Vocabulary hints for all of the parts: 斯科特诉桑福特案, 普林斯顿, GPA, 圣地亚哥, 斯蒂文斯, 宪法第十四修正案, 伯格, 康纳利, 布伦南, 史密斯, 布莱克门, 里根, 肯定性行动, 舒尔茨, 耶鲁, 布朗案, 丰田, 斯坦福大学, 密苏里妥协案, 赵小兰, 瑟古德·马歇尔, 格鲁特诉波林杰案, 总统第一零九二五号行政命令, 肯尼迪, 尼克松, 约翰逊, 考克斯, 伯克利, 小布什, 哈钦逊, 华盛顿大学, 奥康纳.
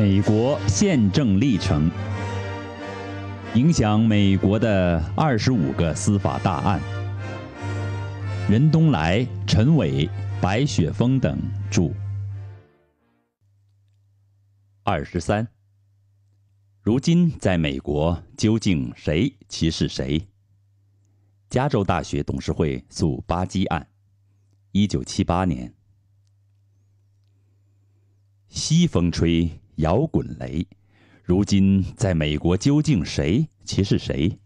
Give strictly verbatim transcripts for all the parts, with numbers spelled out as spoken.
美国宪政历程，影响美国的二十五个司法大案。任东来、陈伟、白雪峰等著。二十三，如今在美国究竟谁歧视谁？加州大学董事会诉巴基案，一九七八年。西风吹，摇滚雷。如今在美国，究竟谁歧视谁？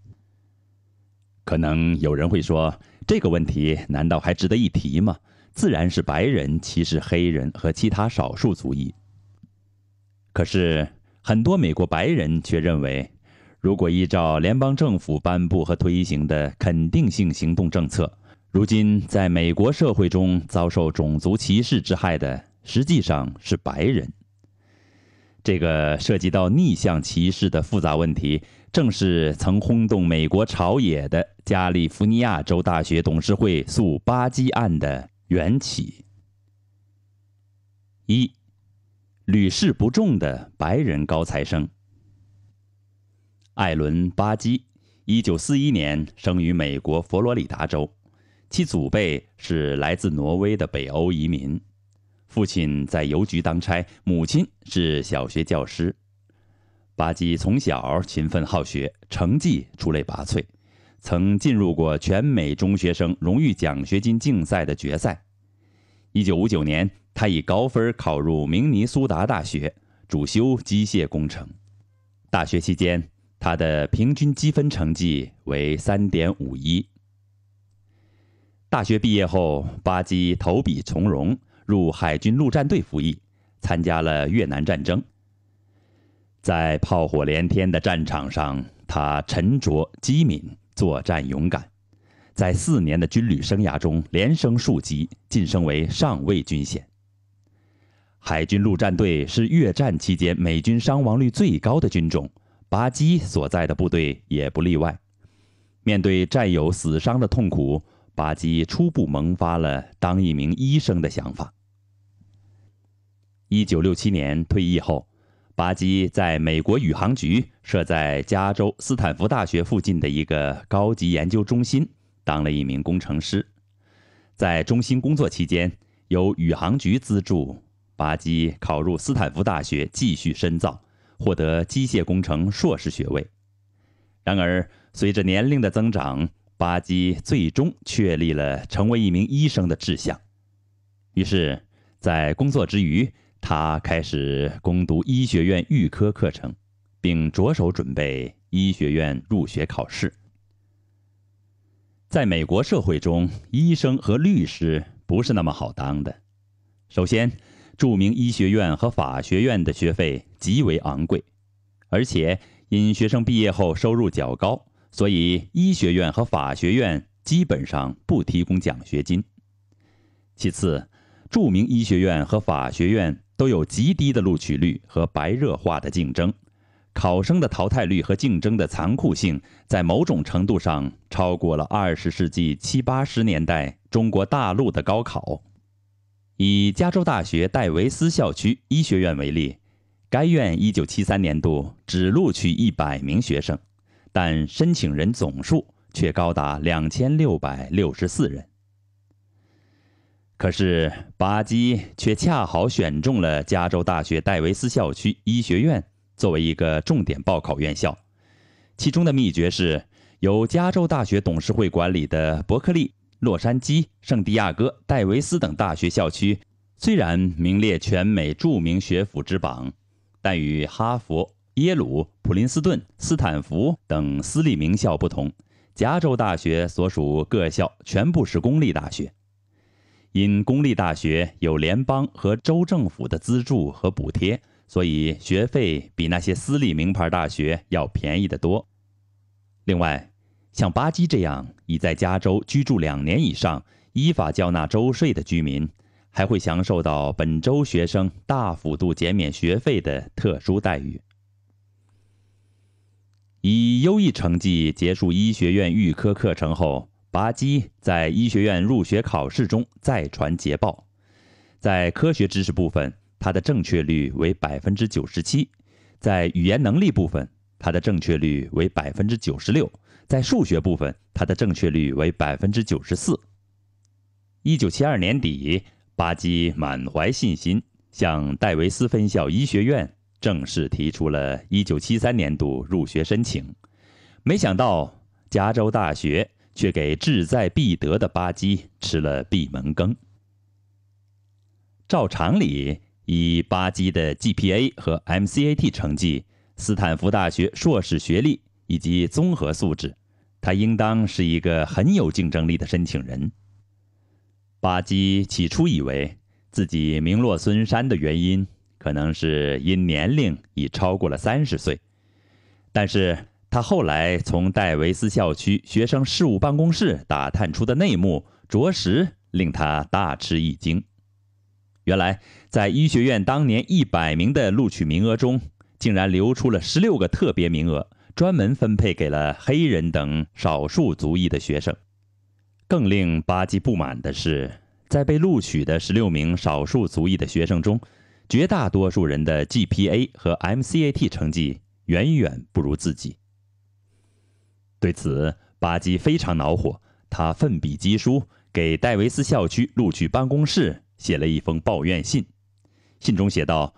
可能有人会说，这个问题难道还值得一提吗？自然是白人歧视黑人和其他少数族裔。可是，很多美国白人却认为，如果依照联邦政府颁布和推行的肯定性行动政策，如今在美国社会中遭受种族歧视之害的，实际上是白人。这个涉及到逆向歧视的复杂问题，正是曾轰动美国朝野的加利福尼亚州大学董事会诉巴基案的缘起。一、屡试不中的白人高材生。艾伦·巴基，一九四一年生于美国佛罗里达州，其祖辈是来自挪威的北欧移民。父亲在邮局当差，母亲是小学教师。巴基从小勤奋好学，成绩出类拔萃，曾进入过全美中学生荣誉奖学金竞赛的决赛。一九五九年，他以高分考入明尼苏达大学，主修机械工程。大学期间，他的平均积分成绩为 三点五一。大学毕业后，巴基投笔从戎，入海军陆战队服役，参加了越南战争。在炮火连天的战场上，他沉着机敏，作战勇敢。在四年的军旅生涯中，连升数级，晋升为上尉军衔。海军陆战队是越战期间美军伤亡率最高的军种，巴基所在的部队也不例外。面对战友死伤的痛苦，巴基初步萌发了当一名医生的想法。一九六七年退役后，巴基在美国宇航局设在加州斯坦福大学附近的一个高级研究中心当了一名工程师。在中心工作期间，由宇航局资助，巴基考入斯坦福大学继续深造，获得机械工程硕士学位。然而，随着年龄的增长，巴基最终确立了成为一名医生的志向。于是，在工作之余，他开始攻读医学院预科课程，并着手准备医学院入学考试。在美国社会中，医生和律师不是那么好当的。首先，著名医学院和法学院的学费极为昂贵，而且因学生毕业后收入较高，所以医学院和法学院基本上不提供奖学金。其次，著名医学院和法学院都有极低的录取率和白热化的竞争，考生的淘汰率和竞争的残酷性在某种程度上超过了二十世纪七八十年代中国大陆的高考。以加州大学戴维斯校区医学院为例，该院一九七三年度只录取一百名学生，但申请人总数却高达两千六百六十四人。可是巴基却恰好选中了加州大学戴维斯校区医学院作为一个重点报考院校，其中的秘诀是由加州大学董事会管理的伯克利、洛杉矶、圣地亚哥、戴维斯等大学校区，虽然名列全美著名学府之榜，但与哈佛、耶鲁、普林斯顿、斯坦福等私立名校不同，加州大学所属各校全部是公立大学。因公立大学有联邦和州政府的资助和补贴，所以学费比那些私立名牌大学要便宜得多。另外，像巴基这样已在加州居住两年以上、依法交纳州税的居民，还会享受到本州学生大幅度减免学费的特殊待遇。以优异成绩结束医学院预科课程后，巴基在医学院入学考试中再传捷报。在科学知识部分，它的正确率为 百分之九十七； 在语言能力部分，它的正确率为 百分之九十六； 在数学部分，它的正确率为 百分之九十四。一九七二年底，巴基满怀信心，向戴维斯分校医学院正式提出了一九七三年度入学申请。没想到，加州大学却给志在必得的巴基吃了闭门羹。照常理，以巴基的 G P A 和 M C A T 成绩、斯坦福大学硕士学历以及综合素质，他应当是一个很有竞争力的申请人。巴基起初以为自己名落孙山的原因可能是因年龄已超过了三十岁，但是他后来从戴维斯校区学生事务办公室打探出的内幕，着实令他大吃一惊。原来，在医学院当年一百名的录取名额中，竟然留出了十六个特别名额，专门分配给了黑人等少数族裔的学生。更令巴基不满的是，在被录取的十六名少数族裔的学生中，绝大多数人的 G P A 和 M C A T 成绩远远不如自己。对此，巴基非常恼火，他奋笔疾书，给戴维斯校区录取办公室写了一封抱怨信。信中写道：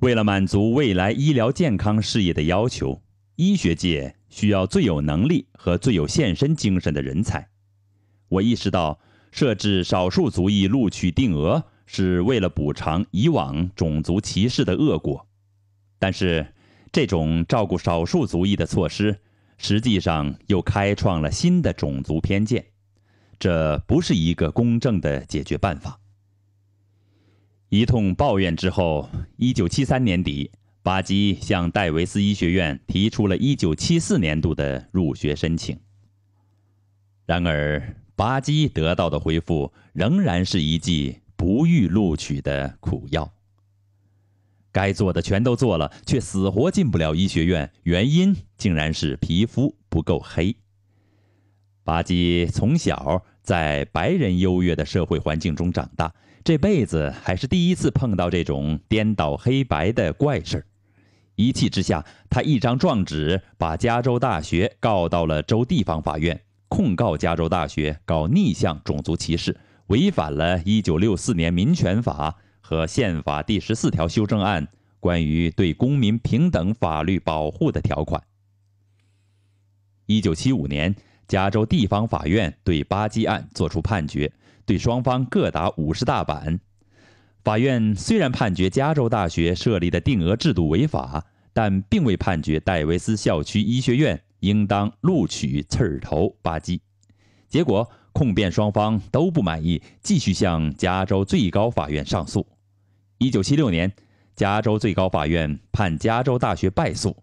为了满足未来医疗健康事业的要求，医学界需要最有能力和最有献身精神的人才。我意识到，设置少数族裔录取定额是为了补偿以往种族歧视的恶果，但是这种照顾少数族裔的措施，实际上又开创了新的种族偏见，这不是一个公正的解决办法。一通抱怨之后，一九七三年底，巴基向戴维斯医学院提出了一九七四年度的入学申请。然而，巴基得到的回复仍然是一剂不予录取的苦药。该做的全都做了，却死活进不了医学院，原因竟然是皮肤不够黑。巴基从小在白人优越的社会环境中长大，这辈子还是第一次碰到这种颠倒黑白的怪事儿。一气之下，他一张状纸把加州大学告到了州地方法院，控告加州大学搞逆向种族歧视，违反了一九六四年民权法和宪法第十四条修正案关于对公民平等法律保护的条款。一九七五年，加州地方法院对巴基案作出判决，对双方各打五十大板。法院虽然判决加州大学设立的定额制度违法，但并未判决戴维斯校区医学院应当录取刺儿头巴基。结果，控辩双方都不满意，继续向加州最高法院上诉。一九七六年，加州最高法院判加州大学败诉，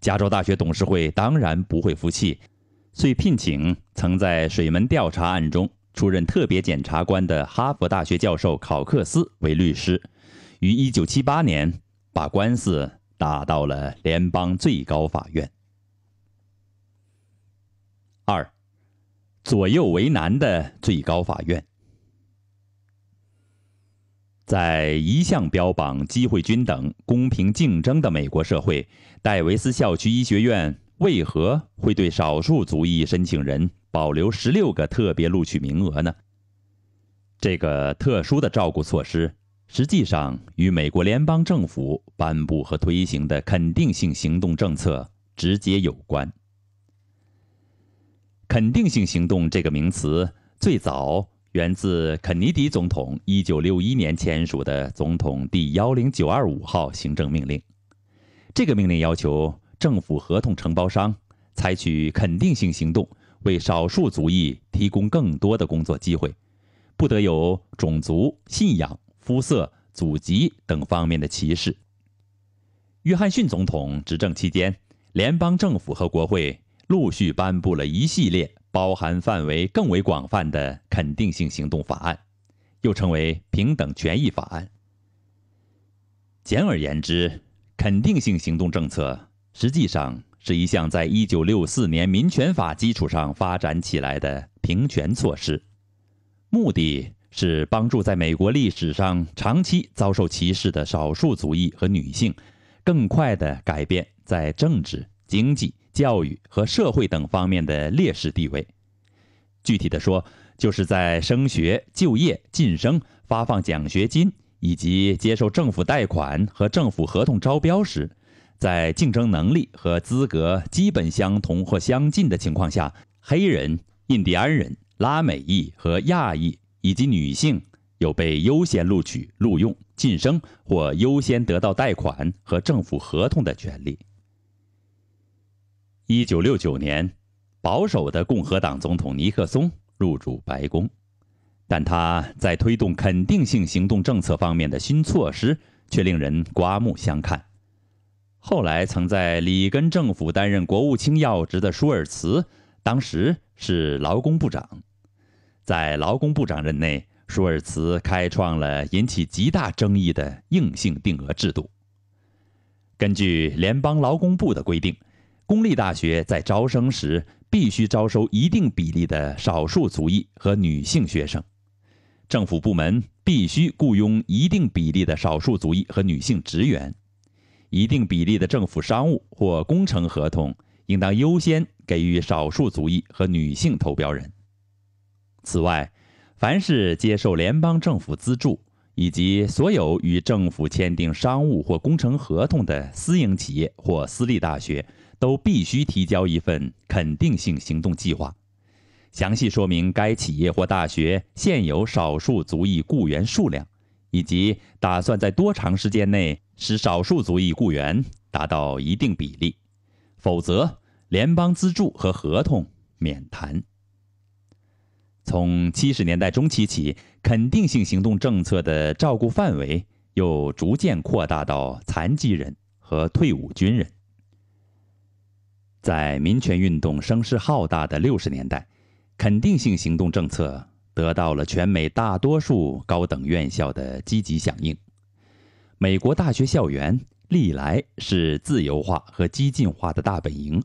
加州大学董事会当然不会服气，遂聘请曾在水门调查案中出任特别检察官的哈佛大学教授考克斯为律师，于一九七八年把官司打到了联邦最高法院。二，左右为难的最高法院。在一向标榜机会均等、公平竞争的美国社会，戴维斯校区医学院为何会对少数族裔申请人保留十六个特别录取名额呢？这个特殊的照顾措施实际上与美国联邦政府颁布和推行的肯定性行动政策直接有关。肯定性行动这个名词最早源自肯尼迪总统一九六一年签署的总统第一零九二五号行政命令。这个命令要求政府合同承包商采取肯定性行动，为少数族裔提供更多的工作机会，不得有种族、信仰、肤色、祖籍等方面的歧视。约翰逊总统执政期间，联邦政府和国会陆续颁布了一系列包含范围更为广泛的肯定性行动法案，又称为平等权益法案。简而言之，肯定性行动政策实际上是一项在一九六四年民权法基础上发展起来的平权措施，目的是帮助在美国历史上长期遭受歧视的少数族裔和女性，更快地改变在政治、经济、教育和社会等方面的劣势地位。具体的说，就是在升学、就业、晋升、发放奖学金以及接受政府贷款和政府合同招标时，在竞争能力和资格基本相同或相近的情况下，黑人、印第安人、拉美裔和亚裔以及女性有被优先录取、录用、晋升或优先得到贷款和政府合同的权利。一九六九年，保守的共和党总统尼克松入主白宫，但他在推动肯定性行动政策方面的新措施却令人刮目相看。后来曾在里根政府担任国务卿要职的舒尔茨，当时是劳工部长。在劳工部长任内，舒尔茨开创了引起极大争议的硬性定额制度。根据联邦劳工部的规定，公立大学在招生时必须招收一定比例的少数族裔和女性学生，政府部门必须雇佣一定比例的少数族裔和女性职员，一定比例的政府商务或工程合同应当优先给予少数族裔和女性投标人。此外，凡是接受联邦政府资助以及所有与政府签订商务或工程合同的私营企业或私立大学，都必须提交一份肯定性行动计划，详细说明该企业或大学现有少数族裔雇员数量，以及打算在多长时间内使少数族裔雇员达到一定比例，否则联邦资助和合同免谈。从七十年代中期起，肯定性行动政策的照顾范围又逐渐扩大到残疾人和退伍军人。在民权运动声势浩大的六十年代，肯定性行动政策得到了全美大多数高等院校的积极响应。美国大学校园历来是自由化和激进化的大本营，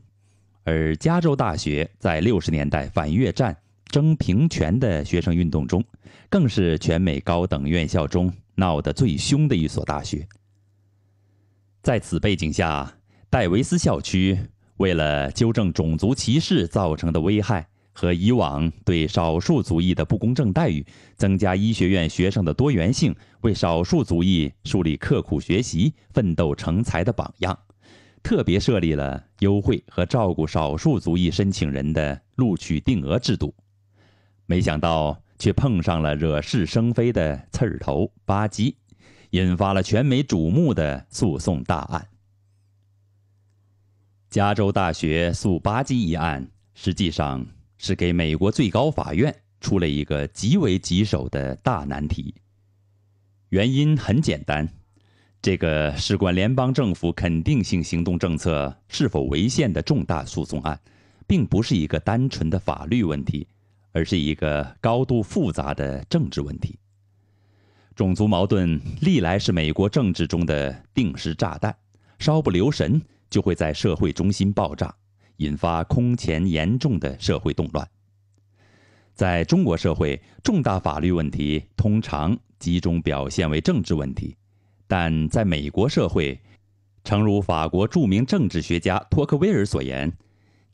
而加州大学在六十年代反越战、争平权的学生运动中，更是全美高等院校中闹得最凶的一所大学。在此背景下，戴维斯校区为了纠正种族歧视造成的危害和以往对少数族裔的不公正待遇，增加医学院学生的多元性，为少数族裔树立刻苦学习、奋斗成才的榜样，特别设立了优惠和照顾少数族裔申请人的录取定额制度。没想到却碰上了惹是生非的刺儿头巴基，引发了全美瞩目的诉讼大案。加州大学诉巴基一案，实际上是给美国最高法院出了一个极为棘手的大难题。原因很简单，这个事关联邦政府肯定性行动政策是否违宪的重大诉讼案，并不是一个单纯的法律问题，而是一个高度复杂的政治问题。种族矛盾历来是美国政治中的定时炸弹，稍不留神就会在社会中心爆炸，引发空前严重的社会动乱。在中国社会，重大法律问题通常集中表现为政治问题，但在美国社会，诚如法国著名政治学家托克维尔所言，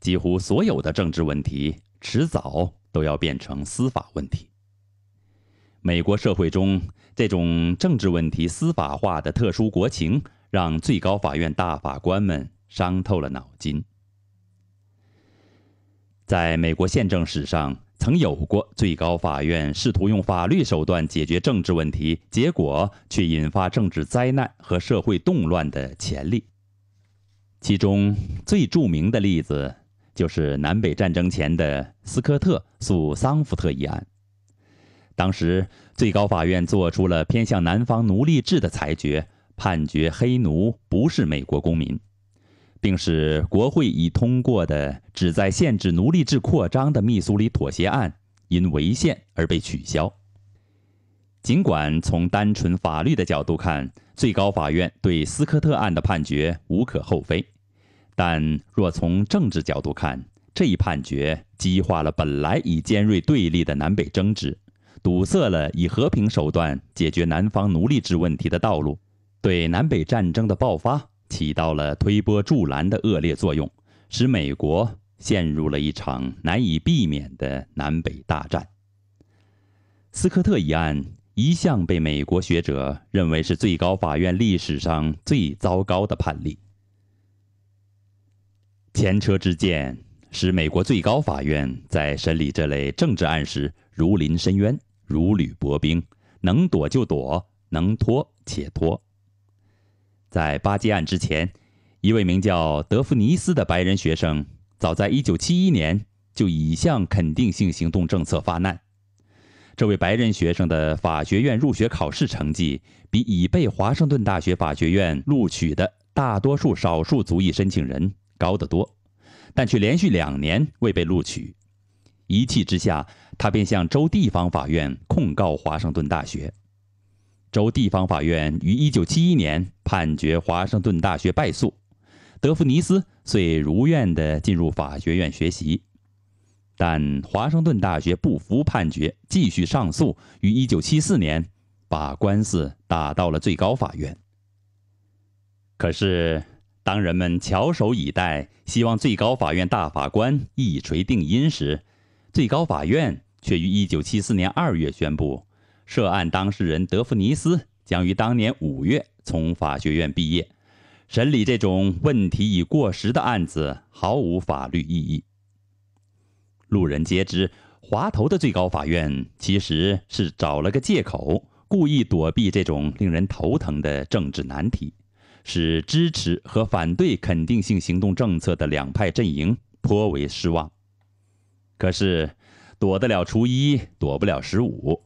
几乎所有的政治问题迟早都要变成司法问题。美国社会中，这种政治问题司法化的特殊国情让最高法院大法官们伤透了脑筋。在美国宪政史上，曾有过最高法院试图用法律手段解决政治问题，结果却引发政治灾难和社会动乱的前例。其中最著名的例子就是南北战争前的斯科特诉桑福特一案。当时，最高法院做出了偏向南方奴隶制的裁决，判决黑奴不是美国公民，并使国会已通过的旨在限制奴隶制扩张的密苏里妥协案因违宪而被取消。尽管从单纯法律的角度看，最高法院对斯科特案的判决无可厚非，但若从政治角度看，这一判决激化了本来已尖锐对立的南北争执，堵塞了以和平手段解决南方奴隶制问题的道路，对南北战争的爆发起到了推波助澜的恶劣作用，使美国陷入了一场难以避免的南北大战。斯科特一案一向被美国学者认为是最高法院历史上最糟糕的判例。前车之鉴使美国最高法院在审理这类政治案时如临深渊，如履薄冰，能躲就躲，能拖且拖。在巴基案之前，一位名叫德夫尼斯的白人学生早在一九七一年就已向肯定性行动政策发难。这位白人学生的法学院入学考试成绩比已被华盛顿大学法学院录取的大多数少数族裔申请人高得多，但却连续两年未被录取。一气之下，他便向州地方法院控告华盛顿大学。州地方法院于一九七一年判决华盛顿大学败诉，德夫尼斯遂如愿地进入法学院学习。但华盛顿大学不服判决，继续上诉，于一九七四年把官司打到了最高法院。可是当人们翘首以待，希望最高法院大法官一锤定音时，最高法院却于一九七四年二月宣布，涉案当事人德夫尼斯将于当年五月从法学院毕业，审理这种问题已过时的案子毫无法律意义。路人皆知，滑头的最高法院其实是找了个借口，故意躲避这种令人头疼的政治难题，使支持和反对肯定性行动政策的两派阵营颇为失望。可是躲得了初一，躲不了十五。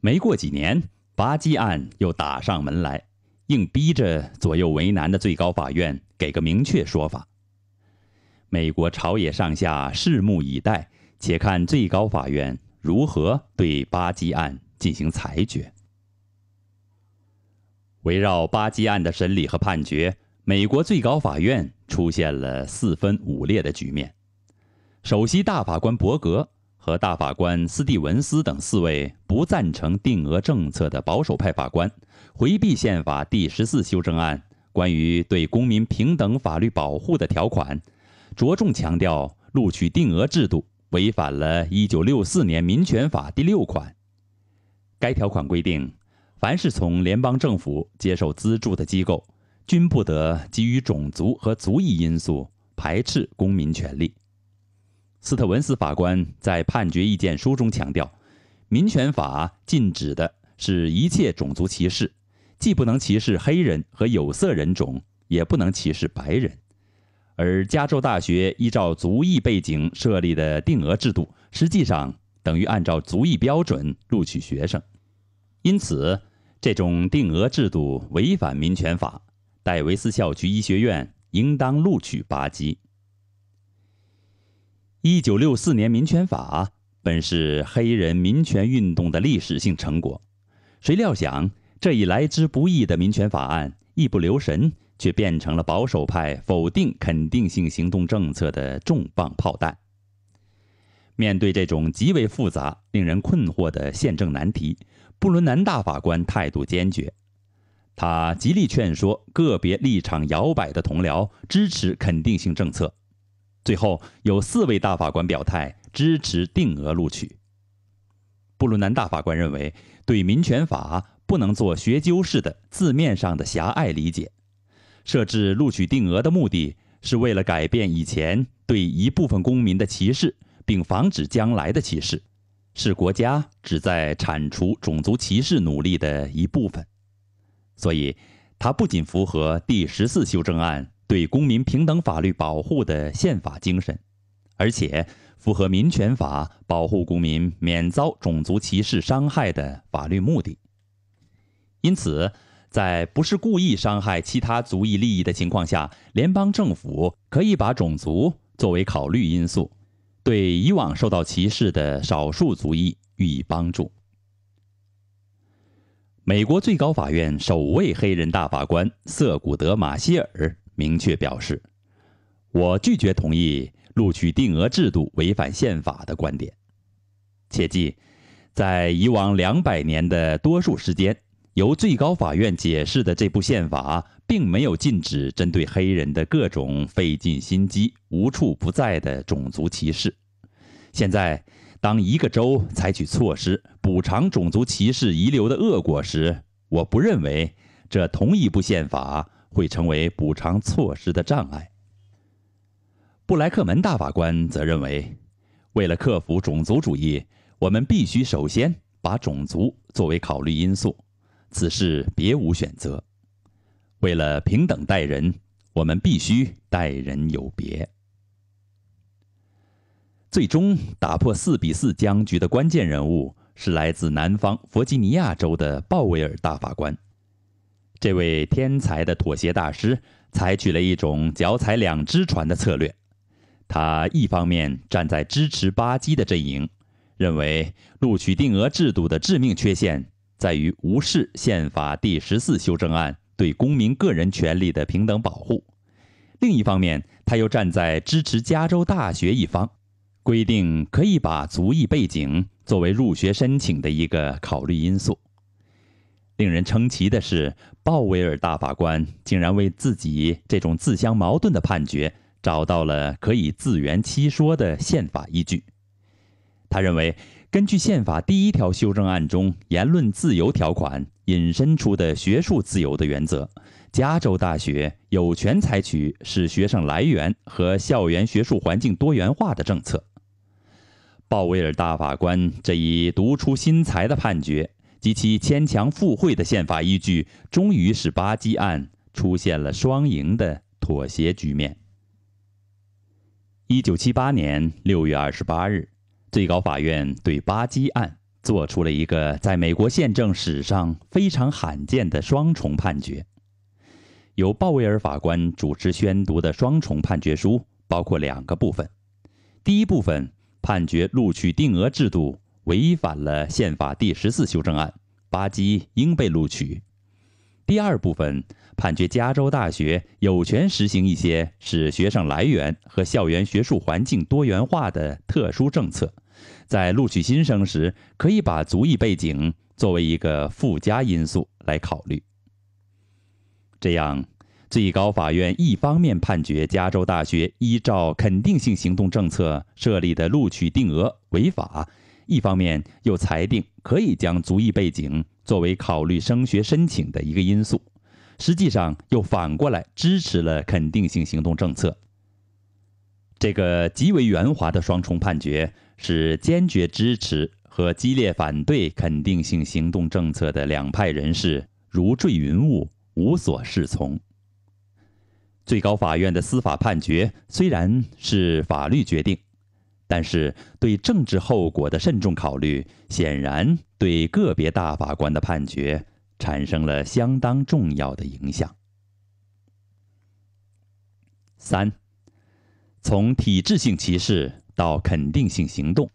没过几年，巴基案又打上门来，硬逼着左右为难的最高法院给个明确说法。美国朝野上下拭目以待，且看最高法院如何对巴基案进行裁决。围绕巴基案的审理和判决，美国最高法院出现了四分五裂的局面。首席大法官伯格和大法官斯蒂文斯等四位不赞成定额政策的保守派法官，回避宪法第十四修正案关于对公民平等法律保护的条款，着重强调录取定额制度违反了一九六四年民权法第六款。该条款规定，凡是从联邦政府接受资助的机构，均不得基于种族和族裔因素排斥公民权利。斯特文斯法官在判决意见书中强调，民权法禁止的是一切种族歧视，既不能歧视黑人和有色人种，也不能歧视白人。而加州大学依照族裔背景设立的定额制度，实际上等于按照族裔标准录取学生。因此，这种定额制度违反民权法，戴维斯校区医学院应当录取巴基。一九六四年民权法本是黑人民权运动的历史性成果，谁料想这一来之不易的民权法案，一不留神却变成了保守派否定肯定性行动政策的重磅炮弹。面对这种极为复杂、令人困惑的宪政难题，布伦南大法官态度坚决。他极力劝说个别立场摇摆的同僚支持肯定性政策。最后，有四位大法官表态支持定额录取。布伦南大法官认为，对民权法不能做学究式的字面上的狭隘理解。设置录取定额的目的是为了改变以前对一部分公民的歧视，并防止将来的歧视，是国家旨在铲除种族歧视努力的一部分。所以，它不仅符合第十四修正案对公民平等法律保护的宪法精神，而且符合民权法保护公民免遭种族歧视伤害的法律目的。因此，在不是故意伤害其他族裔利益的情况下，联邦政府可以把种族作为考虑因素，对以往受到歧视的少数族裔予以帮助。美国最高法院首位黑人大法官瑟古德·马歇尔明确表示，我拒绝同意录取定额制度违反宪法的观点。切记，在以往两百年的多数时间，由最高法院解释的这部宪法，并没有禁止针对黑人的各种费尽心机、无处不在的种族歧视。现在，当一个州采取措施补偿种族歧视遗留的恶果时，我不认为这同一部宪法会成为补偿措施的障碍。布莱克门大法官则认为，为了克服种族主义，我们必须首先把种族作为考虑因素，此事别无选择。为了平等待人，我们必须待人有别。最终打破四比四僵局的关键人物是来自南方弗吉尼亚州的鲍威尔大法官。这位天才的妥协大师采取了一种脚踩两只船的策略。他一方面站在支持巴基的阵营，认为录取定额制度的致命缺陷在于无视宪法第十四修正案对公民个人权利的平等保护；另一方面，他又站在支持加州大学一方，规定可以把族裔背景作为入学申请的一个考虑因素。令人称奇的是，鲍威尔大法官竟然为自己这种自相矛盾的判决找到了可以自圆其说的宪法依据。他认为，根据宪法第一条修正案中言论自由条款引申出的学术自由的原则，加州大学有权采取使学生来源和校园学术环境多元化的政策。鲍威尔大法官这一独出心裁的判决及其牵强附会的宪法依据，终于使巴基案出现了双赢的妥协局面。一九七八年六月二十八日，最高法院对巴基案做出了一个在美国宪政史上非常罕见的双重判决。由鲍威尔法官主持宣读的双重判决书包括两个部分。第一部分判决录取定额制度违反了宪法第十四修正案，巴基应被录取。第二部分判决加州大学有权实行一些使学生来源和校园学术环境多元化的特殊政策，在录取新生时可以把族裔背景作为一个附加因素来考虑。这样，最高法院一方面判决加州大学依照肯定性行动政策设立的录取定额违法，一方面又裁定可以将族裔背景作为考虑升学申请的一个因素，实际上又反过来支持了肯定性行动政策。这个极为圆滑的双重判决使坚决支持和激烈反对肯定性行动政策的两派人士如坠云雾，无所适从。最高法院的司法判决虽然是法律决定，但是对政治后果的慎重考虑，显然对个别大法官的判决产生了相当重要的影响。三，从体制性歧视到肯定性行动。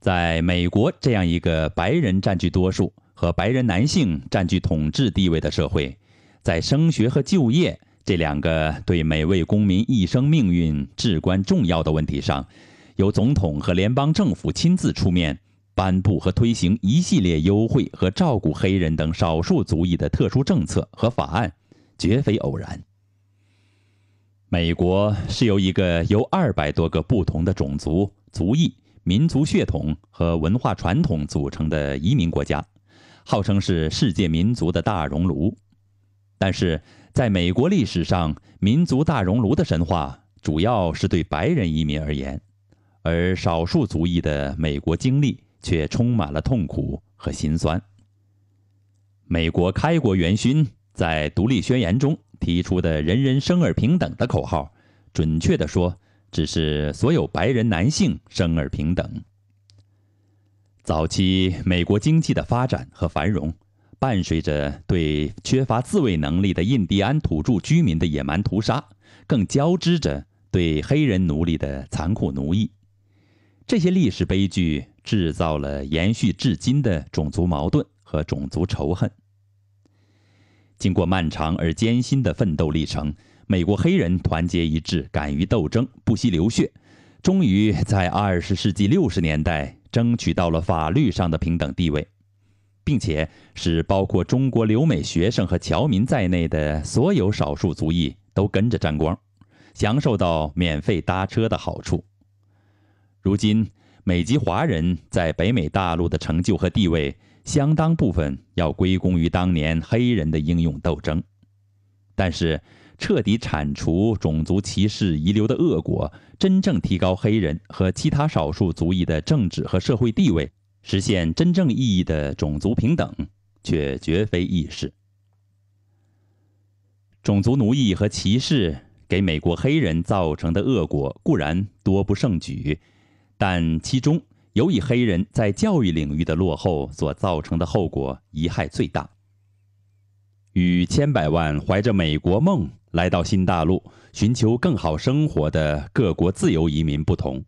在美国这样一个白人占据多数和白人男性占据统治地位的社会，在升学和就业这两个对每位公民一生命运至关重要的问题上，由总统和联邦政府亲自出面，颁布和推行一系列优惠和照顾黑人等少数族裔的特殊政策和法案，绝非偶然。美国是由一个由二百多个不同的种族、族裔、民族血统和文化传统组成的移民国家，号称是世界民族的大熔炉。但是在美国历史上，民族大熔炉的神话主要是对白人移民而言，而少数族裔的美国经历却充满了痛苦和辛酸。美国开国元勋在独立宣言中提出的人人生而平等的口号，准确地说，只是所有白人男性生而平等。早期美国经济的发展和繁荣伴随着对缺乏自卫能力的印第安土著居民的野蛮屠杀，更交织着对黑人奴隶的残酷奴役。这些历史悲剧制造了延续至今的种族矛盾和种族仇恨。经过漫长而艰辛的奋斗历程，美国黑人团结一致，敢于斗争，不惜流血，终于在二十世纪六十年代争取到了法律上的平等地位，并且使包括中国留美学生和侨民在内的所有少数族裔都跟着沾光，享受到免费搭车的好处。如今，美籍华人在北美大陆的成就和地位，相当部分要归功于当年黑人的英勇斗争。但是，彻底铲除种族歧视遗留的恶果，真正提高黑人和其他少数族裔的政治和社会地位，实现真正意义的种族平等，却绝非易事。种族奴役和歧视给美国黑人造成的恶果固然多不胜举，但其中尤以黑人在教育领域的落后所造成的后果贻害最大。与千百万怀着美国梦来到新大陆寻求更好生活的各国自由移民不同，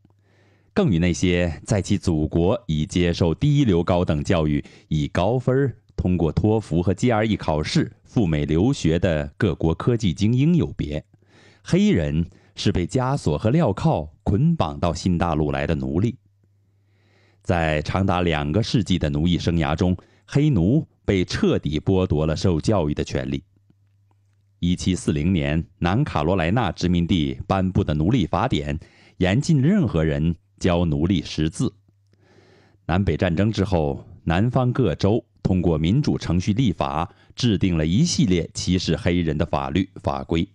更与那些在其祖国已接受低流高等教育，以高分通过托福和 G R E 考试赴美留学的各国科技精英有别，黑人是被枷锁和镣铐捆绑到新大陆来的奴隶。在长达两个世纪的奴役生涯中，黑奴被彻底剥夺了受教育的权利。一七四零年，南卡罗来纳殖民地颁布的奴隶法典严禁任何人教奴隶识字。南北战争之后，南方各州通过民主程序立法，制定了一系列歧视黑人的法律法规。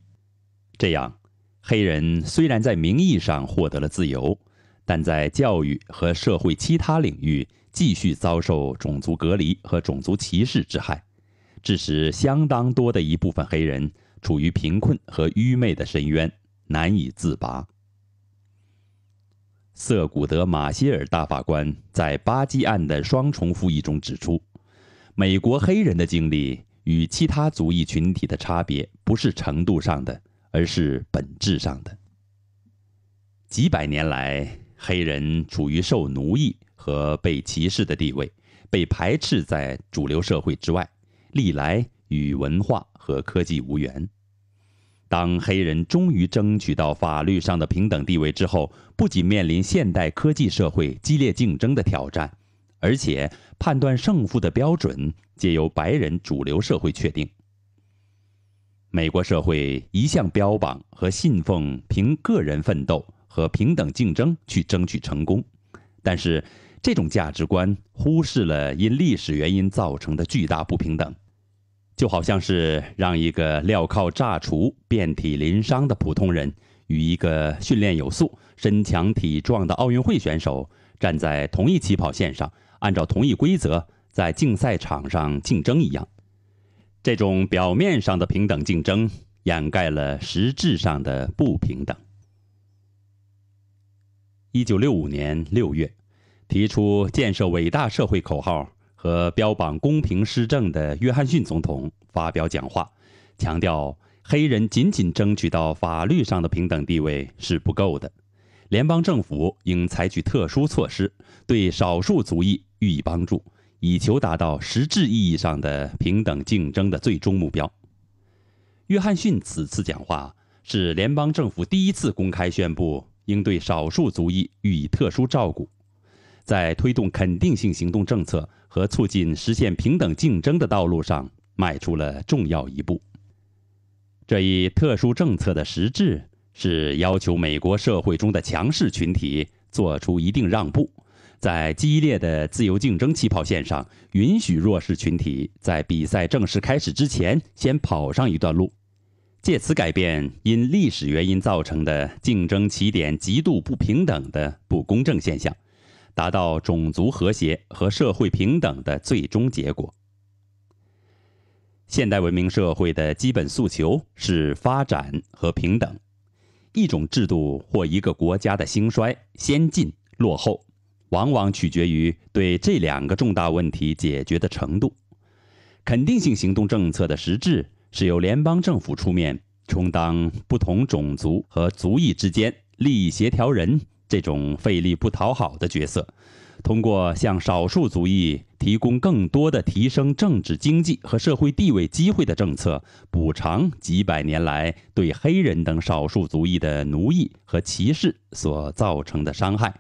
这样，黑人虽然在名义上获得了自由，但在教育和社会其他领域继续遭受种族隔离和种族歧视之害，致使相当多的一部分黑人处于贫困和愚昧的深渊，难以自拔。瑟古德·马歇尔大法官在巴基案的双重复议中指出，美国黑人的经历与其他族裔群体的差别不是程度上的，而是本质上的。几百年来，黑人处于受奴役和被歧视的地位，被排斥在主流社会之外，历来与文化和科技无缘。当黑人终于争取到法律上的平等地位之后，不仅面临现代科技社会激烈竞争的挑战，而且判断胜负的标准皆由白人主流社会确定。美国社会一向标榜和信奉凭个人奋斗和平等竞争去争取成功，但是这种价值观忽视了因历史原因造成的巨大不平等，就好像是让一个镣铐炸除、遍体鳞伤的普通人与一个训练有素、身强体壮的奥运会选手站在同一起跑线上，按照同一规则在竞赛场上竞争一样。这种表面上的平等竞争掩盖了实质上的不平等。一九六五年六月，提出建设伟大社会口号和标榜公平施政的约翰逊总统发表讲话，强调黑人仅仅争取到法律上的平等地位是不够的，联邦政府应采取特殊措施对少数族裔予以帮助，以求达到实质意义上的平等竞争的最终目标。约翰逊此次讲话是联邦政府第一次公开宣布应对少数族裔予以特殊照顾。在推动肯定性行动政策和促进实现平等竞争的道路上迈出了重要一步。这一特殊政策的实质是要求美国社会中的强势群体做出一定让步，在激烈的自由竞争起跑线上，允许弱势群体在比赛正式开始之前先跑上一段路，借此改变因历史原因造成的竞争起点极度不平等的不公正现象，达到种族和谐和社会平等的最终结果。现代文明社会的基本诉求是发展和平等。一种制度或一个国家的兴衰、先进、落后，往往取决于对这两个重大问题解决的程度。肯定性行动政策的实质是由联邦政府出面，充当不同种族和族裔之间利益协调人这种费力不讨好的角色，通过向少数族裔提供更多的提升政治、经济和社会地位机会的政策，补偿几百年来对黑人等少数族裔的奴役和歧视所造成的伤害，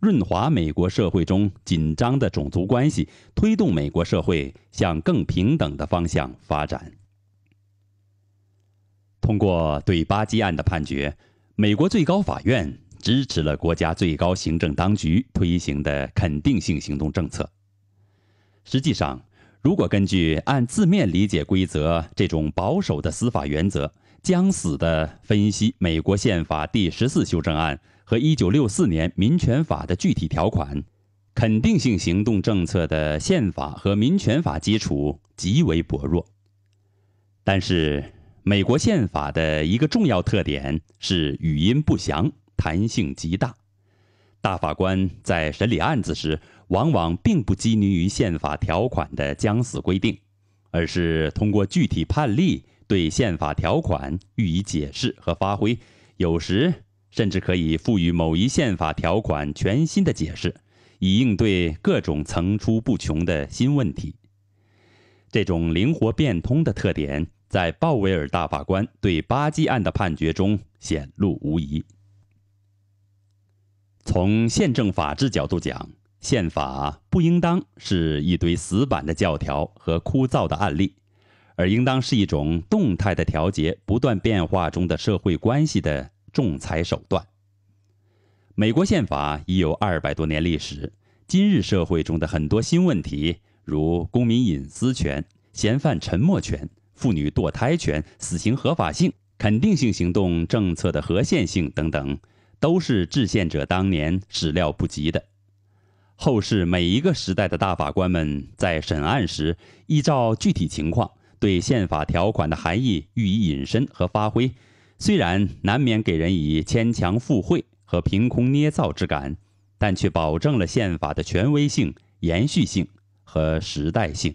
润滑美国社会中紧张的种族关系，推动美国社会向更平等的方向发展。通过对巴基案的判决，美国最高法院支持了国家最高行政当局推行的肯定性行动政策。实际上，如果根据按字面理解规则这种保守的司法原则，将死地分析美国宪法第十四修正案和一九六四年民权法的具体条款，肯定性行动政策的宪法和民权法基础极为薄弱。但是，美国宪法的一个重要特点是语音不详，弹性极大。大法官在审理案子时，往往并不拘泥于宪法条款的将死规定，而是通过具体判例对宪法条款予以解释和发挥，有时甚至可以赋予某一宪法条款全新的解释，以应对各种层出不穷的新问题。这种灵活变通的特点，在鲍威尔大法官对巴基案的判决中显露无遗。从宪政法治角度讲，宪法不应当是一堆死板的教条和枯燥的案例，而应当是一种动态的调节不断变化中的社会关系的仲裁手段。美国宪法已有二百多年历史，今日社会中的很多新问题，如公民隐私权、嫌犯沉默权、妇女堕胎权、死刑合法性、肯定性行动政策的合宪性等等，都是制宪者当年始料不及的。后世每一个时代的大法官们在审案时，依照具体情况对宪法条款的含义予以引申和发挥，虽然难免给人以牵强附会和凭空捏造之感，但却保证了宪法的权威性、延续性和时代性。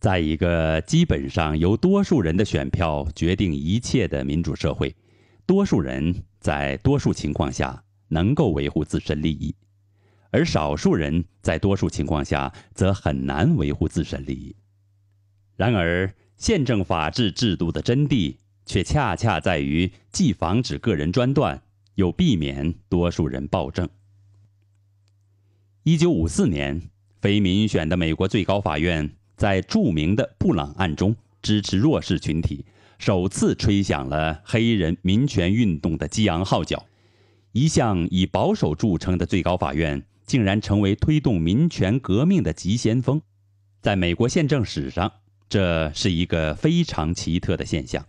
在一个基本上由多数人的选票决定一切的民主社会，多数人在多数情况下能够维护自身利益，而少数人在多数情况下则很难维护自身利益。然而，宪政法治制度的真谛却恰恰在于既防止个人专断，又避免多数人暴政。一九五四年，非民选的美国最高法院在著名的布朗案中支持弱势群体，首次吹响了黑人民权运动的激昂号角。一向以保守著称的最高法院竟然成为推动民权革命的急先锋。在美国宪政史上，这是一个非常奇特的现象。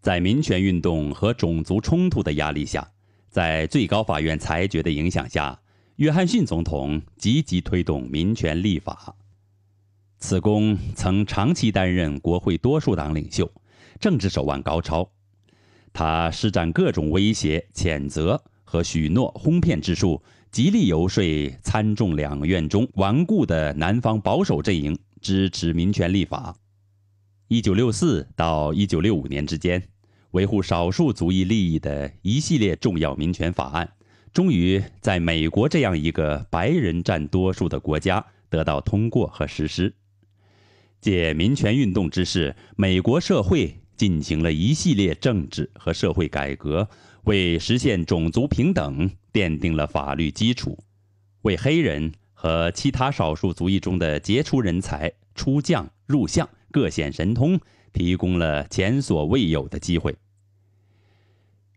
在民权运动和种族冲突的压力下，在最高法院裁决的影响下，约翰逊总统积极推动民权立法。此公曾长期担任国会多数党领袖，政治手腕高超。他施展各种威胁、谴责和许诺、哄骗之术，极力游说参众两院中顽固的南方保守阵营支持民权立法。一九六四到一九六五年之间，维护少数族裔利益的一系列重要民权法案，终于在美国这样一个白人占多数的国家得到通过和实施。借民权运动之势，美国社会进行了一系列政治和社会改革，为实现种族平等奠定了法律基础，为黑人和其他少数族裔中的杰出人才出将入相、各显神通提供了前所未有的机会。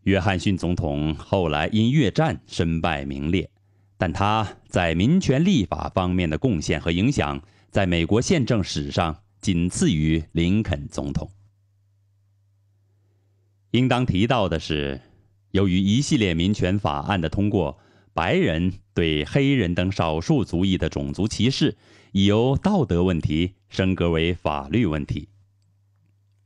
约翰逊总统后来因越战身败名裂，但他在民权立法方面的贡献和影响，在美国宪政史上仅次于林肯总统。应当提到的是，由于一系列民权法案的通过，白人对黑人等少数族裔的种族歧视已由道德问题升格为法律问题。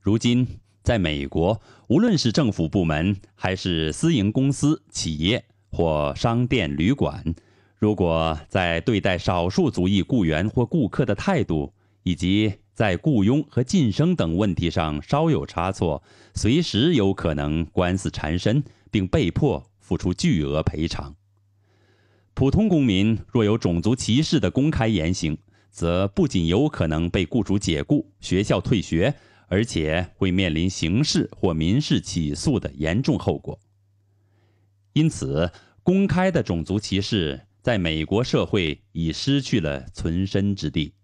如今，在美国，无论是政府部门还是私营公司、企业或商店、旅馆，如果在对待少数族裔雇员或顾客的态度，以及在雇佣和晋升等问题上稍有差错，随时有可能官司缠身，并被迫付出巨额赔偿。普通公民若有种族歧视的公开言行，则不仅有可能被雇主解雇、学校退学，而且会面临刑事或民事起诉的严重后果。因此，公开的种族歧视在美国社会已失去了存身之地。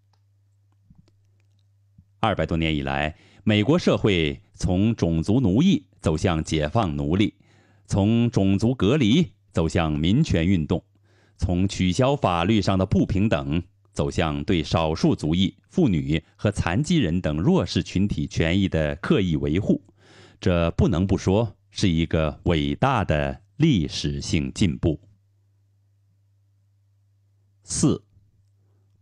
二百多年以来，美国社会从种族奴役走向解放奴隶，从种族隔离走向民权运动，从取消法律上的不平等走向对少数族裔、妇女和残疾人等弱势群体权益的刻意维护。这不能不说是一个伟大的历史性进步。四、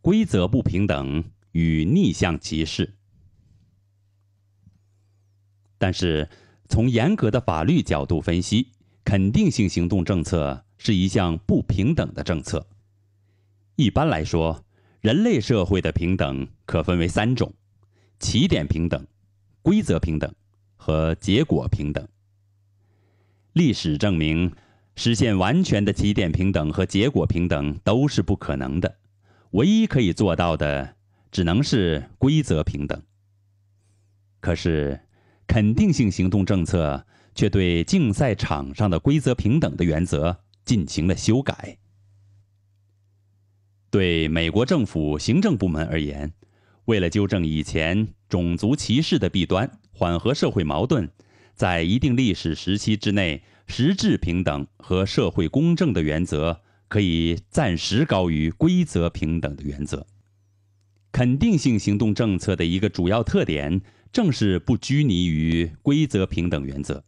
规则不平等与逆向歧视。但是，从严格的法律角度分析，肯定性行动政策是一项不平等的政策。一般来说，人类社会的平等可分为三种：起点平等、规则平等和结果平等。历史证明，实现完全的起点平等和结果平等都是不可能的，唯一可以做到的只能是规则平等。可是，肯定性行动政策却对竞赛场上的规则平等的原则进行了修改。对美国政府行政部门而言，为了纠正以前种族歧视的弊端，缓和社会矛盾，在一定历史时期之内，实质平等和社会公正的原则可以暂时高于规则平等的原则。肯定性行动政策的一个主要特点正是不拘泥于规则平等原则，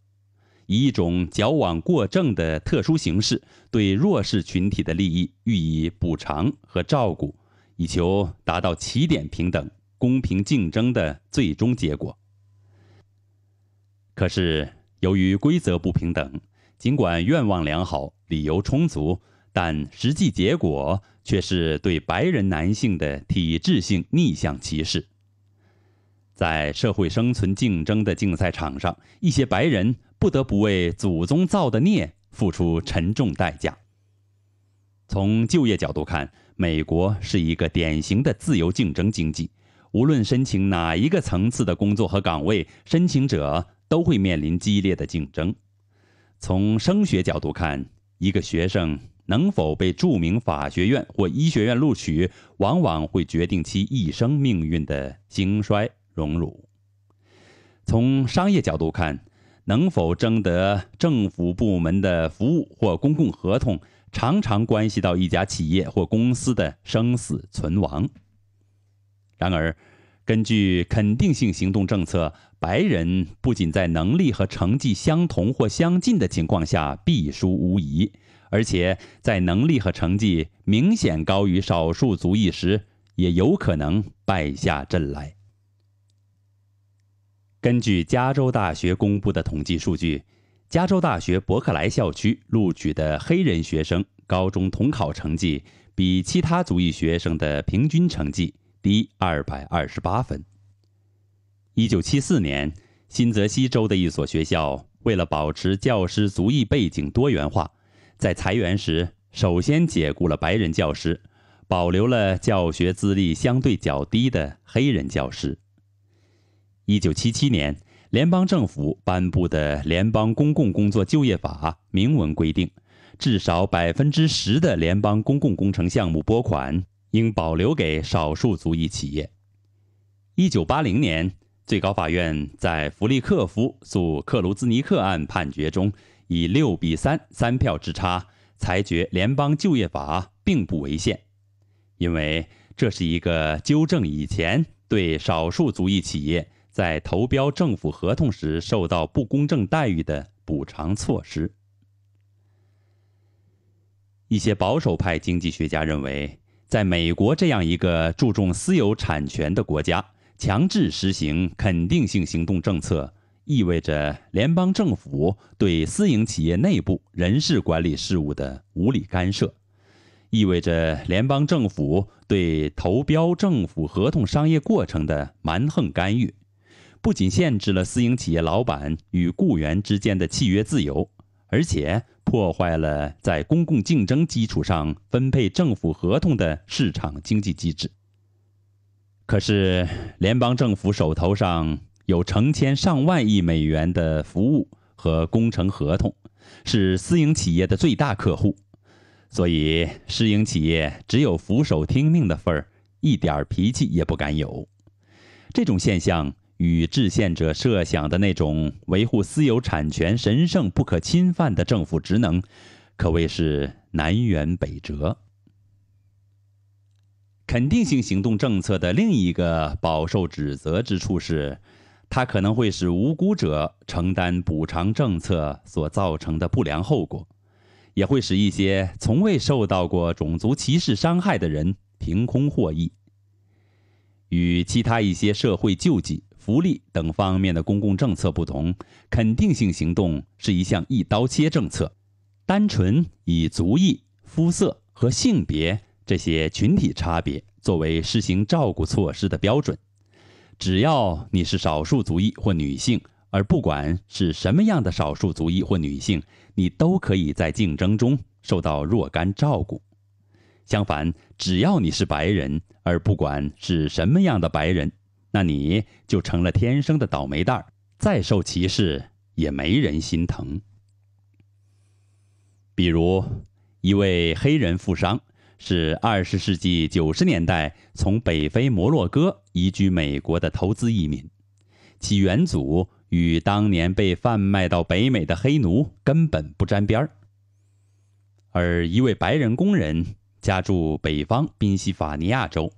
以一种矫枉过正的特殊形式，对弱势群体的利益予以补偿和照顾，以求达到起点平等、公平竞争的最终结果。可是，由于规则不平等，尽管愿望良好、理由充足，但实际结果却是对白人男性的体制性逆向歧视。在社会生存竞争的竞赛场上，一些白人不得不为祖宗造的孽付出沉重代价。从就业角度看，美国是一个典型的自由竞争经济，无论申请哪一个层次的工作和岗位，申请者都会面临激烈的竞争。从升学角度看，一个学生能否被著名法学院或医学院录取，往往会决定其一生命运的兴衰荣辱。从商业角度看，能否征得政府部门的服务或公共合同，常常关系到一家企业或公司的生死存亡。然而，根据肯定性行动政策，白人不仅在能力和成绩相同或相近的情况下必输无疑，而且在能力和成绩明显高于少数族裔时，也有可能败下阵来。根据加州大学公布的统计数据，加州大学伯克莱校区录取的黑人学生高中统考成绩比其他族裔学生的平均成绩低二百二十八分。一九七四年，新泽西州的一所学校为了保持教师族裔背景多元化，在裁员时首先解雇了白人教师，保留了教学资历相对较低的黑人教师。一九七七年，联邦政府颁布的《联邦公共工作就业法》明文规定，至少 百分之十 的联邦公共工程项目拨款应保留给少数族裔企业。一九八零年，最高法院在弗利克夫诉克卢兹尼克案判决中，以六比三三票之差裁决联邦就业法并不违宪，因为这是一个纠正以前对少数族裔企业在投标政府合同时受到不公正待遇的补偿措施。一些保守派经济学家认为，在美国这样一个注重私有产权的国家，强制实行肯定性行动政策，意味着联邦政府对私营企业内部人事管理事务的无理干涉，意味着联邦政府对投标政府合同商业过程的蛮横干预，不仅限制了私营企业老板与雇员之间的契约自由，而且破坏了在公共竞争基础上分配政府合同的市场经济机制。可是，联邦政府手头上有成千上万亿美元的服务和工程合同，是私营企业的最大客户，所以私营企业只有俯首听命的份儿，一点脾气也不敢有。这种现象与制宪者设想的那种维护私有产权神圣不可侵犯的政府职能，可谓是南辕北辙。肯定性行动政策的另一个饱受指责之处是，它可能会使无辜者承担补偿政策所造成的不良后果，也会使一些从未受到过种族歧视伤害的人凭空获益。与其他一些社会救济、福利等方面的公共政策不同，肯定性行动是一项一刀切政策，单纯以族裔、肤色和性别这些群体差别作为施行照顾措施的标准。只要你是少数族裔或女性，而不管是什么样的少数族裔或女性，你都可以在竞争中受到若干照顾。相反，只要你是白人，而不管是什么样的白人，那你就成了天生的倒霉蛋儿，再受歧视也没人心疼。比如，一位黑人富商是二十世纪九十年代从北非摩洛哥移居美国的投资移民，其元祖与当年被贩卖到北美的黑奴根本不沾边儿。而一位白人工人家住北方宾夕法尼亚州，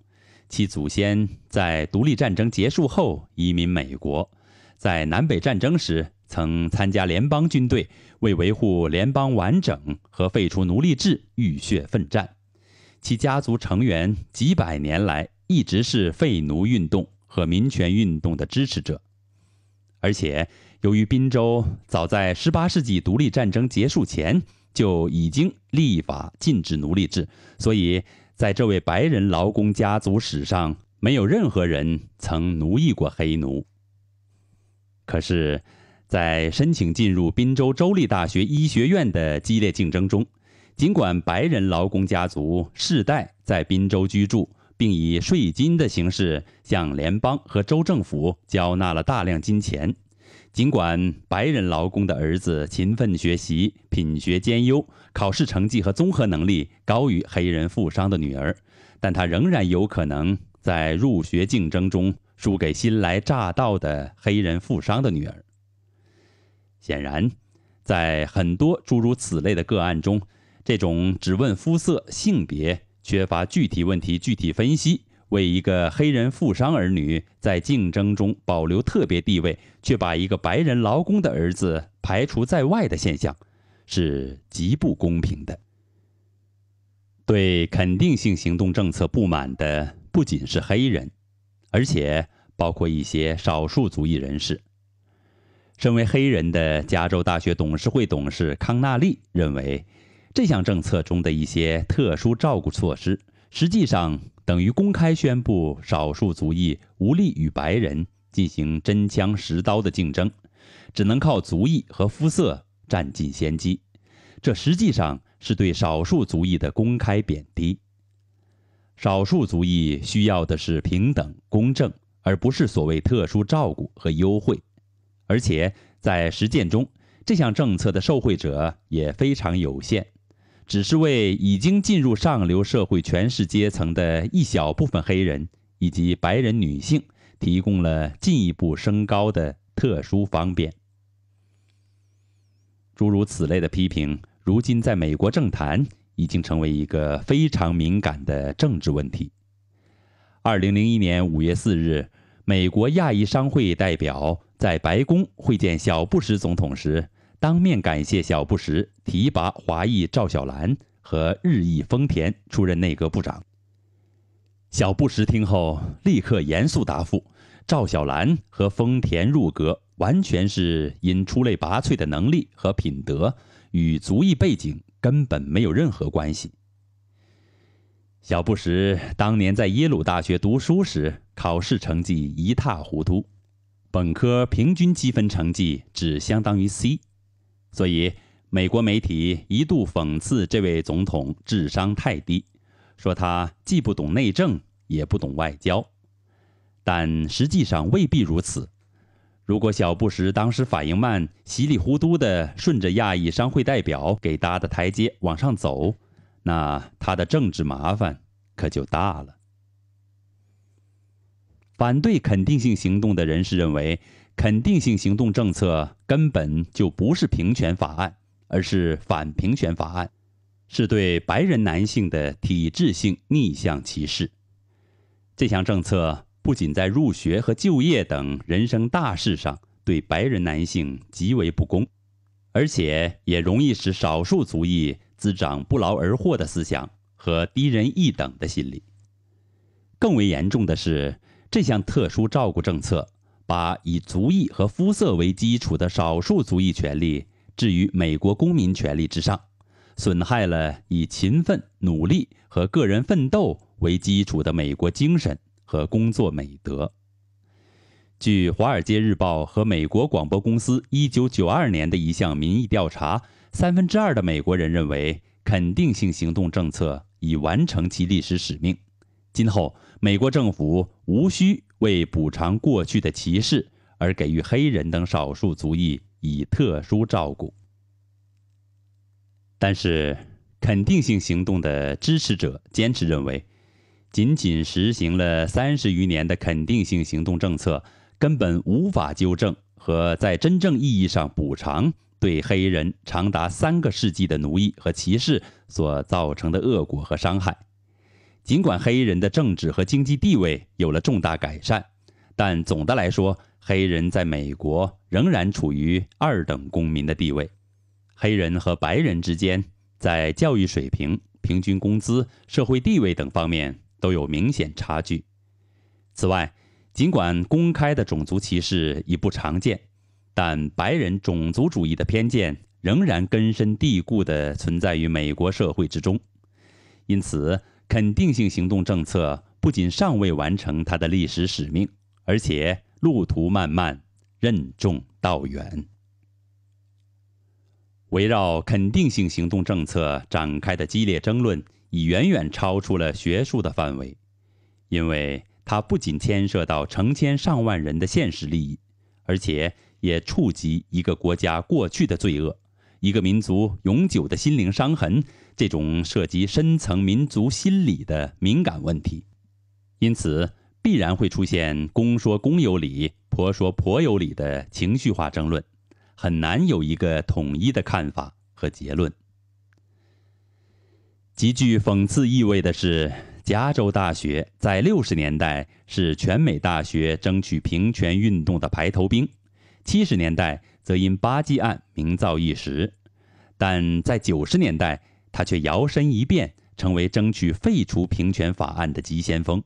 其祖先在独立战争结束后移民美国，在南北战争时曾参加联邦军队，为维护联邦完整和废除奴隶制浴血奋战。其家族成员几百年来一直是废奴运动和民权运动的支持者，而且由于宾州早在十八世纪独立战争结束前就已经立法禁止奴隶制，所以在这位白人劳工家族史上，没有任何人曾奴役过黑奴。可是，在申请进入宾州州立大学医学院的激烈竞争中，尽管白人劳工家族世代在宾州居住，并以税金的形式向联邦和州政府交纳了大量金钱，尽管白人劳工的儿子勤奋学习、品学兼优，考试成绩和综合能力高于黑人富商的女儿，但他仍然有可能在入学竞争中输给新来乍到的黑人富商的女儿。显然，在很多诸如此类的个案中，这种只问肤色、性别，缺乏具体问题具体分析，为一个黑人富商儿女在竞争中保留特别地位，却把一个白人劳工的儿子排除在外的现象，是极不公平的。对肯定性行动政策不满的不仅是黑人，而且包括一些少数族裔人士。身为黑人的加州大学董事会董事康纳利认为，这项政策中的一些特殊照顾措施，实际上等于公开宣布少数族裔无力与白人进行真枪实刀的竞争，只能靠族裔和肤色占尽先机。这实际上是对少数族裔的公开贬低。少数族裔需要的是平等、公正，而不是所谓特殊照顾和优惠。而且在实践中，这项政策的受惠者也非常有限，只是为已经进入上流社会权势阶层的一小部分黑人以及白人女性提供了进一步升高的特殊方便。诸如此类的批评，如今在美国政坛已经成为一个非常敏感的政治问题。二零零一年五月四日，美国亚裔商会代表在白宫会见小布什总统时，当面感谢小布什提拔华裔赵小兰和日裔丰田出任内阁部长。小布什听后立刻严肃答复，赵小兰和丰田入阁完全是因出类拔萃的能力和品德，与族裔背景根本没有任何关系。小布什当年在耶鲁大学读书时，考试成绩一塌糊涂，本科平均积分成绩只相当于 C。所以，美国媒体一度讽刺这位总统智商太低，说他既不懂内政，也不懂外交。但实际上未必如此。如果小布什当时反应慢，稀里糊涂地顺着亚裔商会代表给搭的台阶往上走，那他的政治麻烦可就大了。反对肯定性行动的人士认为，肯定性行动政策根本就不是平权法案，而是反平权法案，是对白人男性的体制性逆向歧视。这项政策不仅在入学和就业等人生大事上对白人男性极为不公，而且也容易使少数族裔滋长不劳而获的思想和低人一等的心理。更为严重的是，这项特殊照顾政策把以族裔和肤色为基础的少数族裔权利置于美国公民权利之上，损害了以勤奋、努力和个人奋斗为基础的美国精神和工作美德。据《华尔街日报》和美国广播公司一九九二年的一项民意调查，三分之二的美国人认为肯定性行动政策已完成其历史使命，今后美国政府无需为补偿过去的歧视而给予黑人等少数族裔以特殊照顾。但是，肯定性行动的支持者坚持认为，仅仅实行了三十余年的肯定性行动政策，根本无法纠正和在真正意义上补偿对黑人长达三个世纪的奴役和歧视所造成的恶果和伤害。尽管黑人的政治和经济地位有了重大改善，但总的来说，黑人在美国仍然处于二等公民的地位。黑人和白人之间在教育水平、平均工资、社会地位等方面都有明显差距。此外，尽管公开的种族歧视已不常见，但白人种族主义的偏见仍然根深蒂固地存在于美国社会之中。因此，肯定性行动政策不仅尚未完成它的历史使命，而且路途漫漫，任重道远。围绕肯定性行动政策展开的激烈争论已远远超出了学术的范围，因为它不仅牵涉到成千上万人的现实利益，而且也触及一个国家过去的罪恶、一个民族永久的心灵伤痕这种涉及深层民族心理的敏感问题。因此，必然会出现公说公有理、婆说婆有理的情绪化争论，很难有一个统一的看法和结论。极具讽刺意味的是，加州大学在六十年代是全美大学争取平权运动的排头兵，七十年代则因巴基案名噪一时，但在九十年代，它却摇身一变，成为争取废除平权法案的急先锋。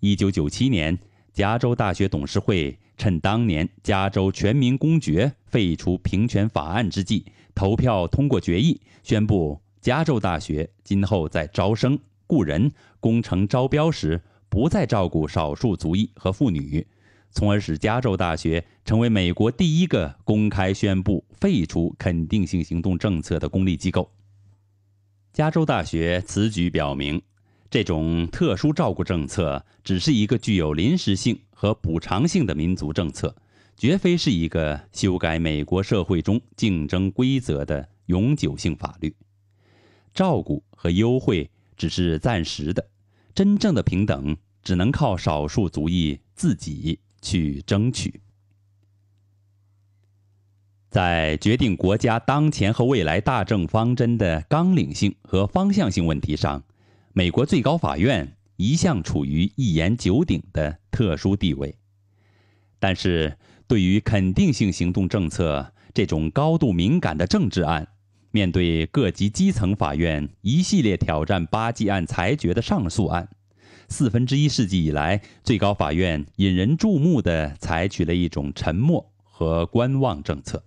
一九九七年，加州大学董事会趁当年加州全民公决废除平权法案之际，投票通过决议，宣布加州大学今后在招生、雇人、工程招标时不再照顾少数族裔和妇女，从而使加州大学成为美国第一个公开宣布废除肯定性行动政策的公立机构。加州大学此举表明，这种特殊照顾政策只是一个具有临时性和补偿性的民族政策，绝非是一个修改美国社会中竞争规则的永久性法律。照顾和优惠只是暂时的，真正的平等只能靠少数族裔自己去争取。在决定国家当前和未来大政方针的纲领性和方向性问题上，美国最高法院一向处于一言九鼎的特殊地位。但是，对于肯定性行动政策这种高度敏感的政治案，面对各级基层法院一系列挑战巴基案裁决的上诉案，四分之一世纪以来，最高法院引人注目地采取了一种沉默和观望政策。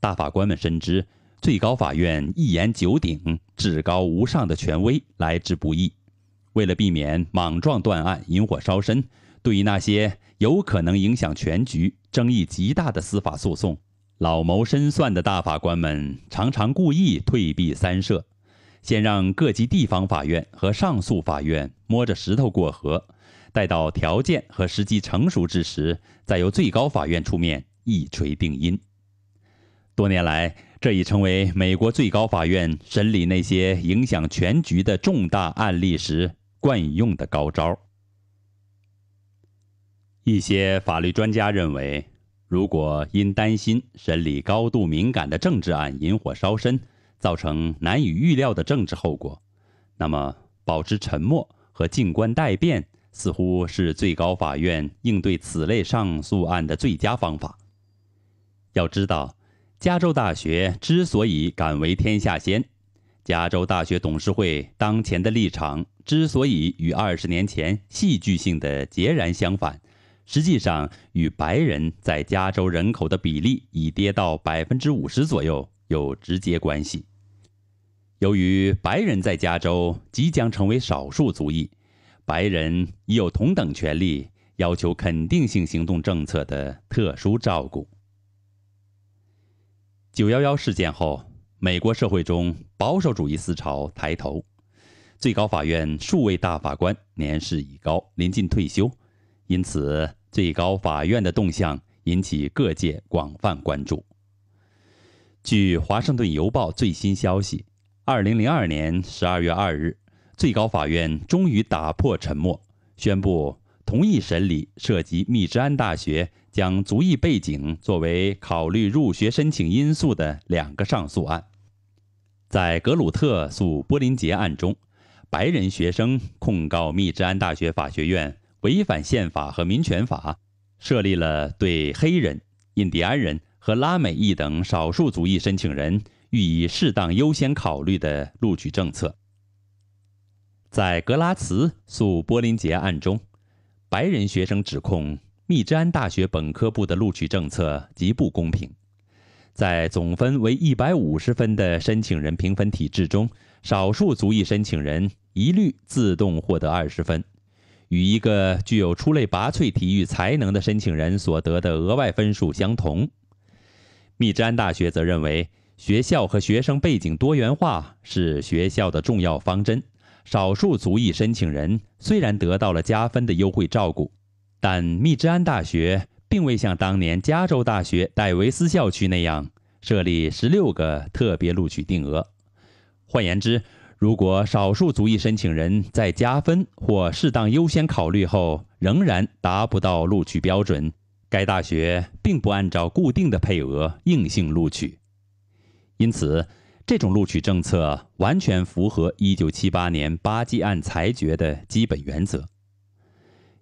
大法官们深知，最高法院一言九鼎、至高无上的权威来之不易。为了避免莽撞断案、引火烧身，对于那些有可能影响全局、争议极大的司法诉讼，老谋深算的大法官们常常故意退避三舍，先让各级地方法院和上诉法院摸着石头过河，待到条件和时机成熟之时，再由最高法院出面一锤定音。多年来，这已成为美国最高法院审理那些影响全局的重大案例时惯用的高招。一些法律专家认为，如果因担心审理高度敏感的政治案引火烧身，造成难以预料的政治后果，那么保持沉默和静观待变似乎是最高法院应对此类上诉案的最佳方法。要知道，加州大学之所以敢为天下先，加州大学董事会当前的立场之所以与二十年前戏剧性的截然相反，实际上与白人在加州人口的比例已跌到百分之五十左右有直接关系。由于白人在加州即将成为少数族裔，白人已有同等权利要求肯定性行动政策的特殊照顾。九一一事件后，美国社会中保守主义思潮抬头，最高法院数位大法官年事已高，临近退休，因此最高法院的动向引起各界广泛关注。据《华盛顿邮报》最新消息，二零零二年十二月二日，最高法院终于打破沉默，宣布同意审理涉及密执安大学将族裔背景作为考虑入学申请因素的两个上诉案。在格鲁特诉波林杰案中，白人学生控告密执安大学法学院违反宪法和民权法，设立了对黑人、印第安人和拉美裔等少数族裔申请人予以适当优先考虑的录取政策。在格拉茨诉波林杰案中，白人学生指控密执安大学本科部的录取政策极不公平，在总分为一百五十分的申请人评分体制中，少数族裔申请人一律自动获得二十分，与一个具有出类拔萃体育才能的申请人所得的额外分数相同。密执安大学则认为，学校和学生背景多元化是学校的重要方针，少数族裔申请人虽然得到了加分的优惠照顾，但密执安大学并未像当年加州大学戴维斯校区那样设立十六个特别录取定额。换言之，如果少数族裔申请人在加分或适当优先考虑后仍然达不到录取标准，该大学并不按照固定的配额硬性录取。因此，这种录取政策完全符合一九七八年巴基案裁决的基本原则。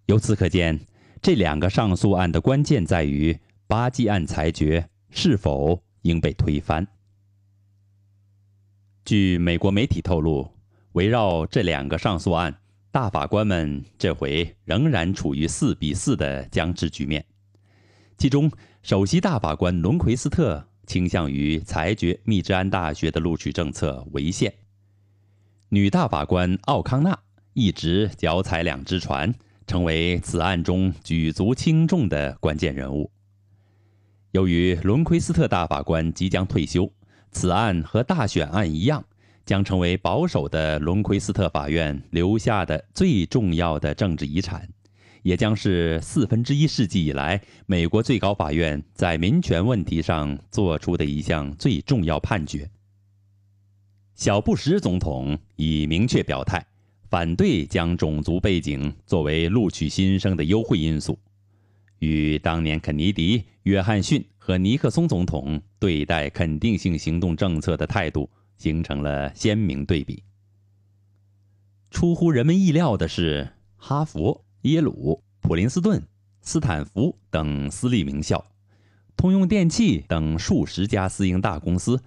由此可见，这两个上诉案的关键在于巴基案裁决是否应被推翻。据美国媒体透露，围绕这两个上诉案，大法官们这回仍然处于四比四的僵持局面。其中，首席大法官伦奎斯特倾向于裁决密执安大学的录取政策违宪，女大法官奥康纳一直脚踩两只船，成为此案中举足轻重的关键人物。由于伦奎斯特大法官即将退休，此案和大选案一样，将成为保守的伦奎斯特法院留下的最重要的政治遗产，也将是四分之一世纪以来美国最高法院在民权问题上做出的一项最重要判决。小布什总统已明确表态，反对将种族背景作为录取新生的优惠因素，与当年肯尼迪、约翰逊和尼克松总统对待肯定性行动政策的态度形成了鲜明对比。出乎人们意料的是，哈佛、耶鲁、普林斯顿、斯坦福等私立名校，通用电气等数十家私营大公司，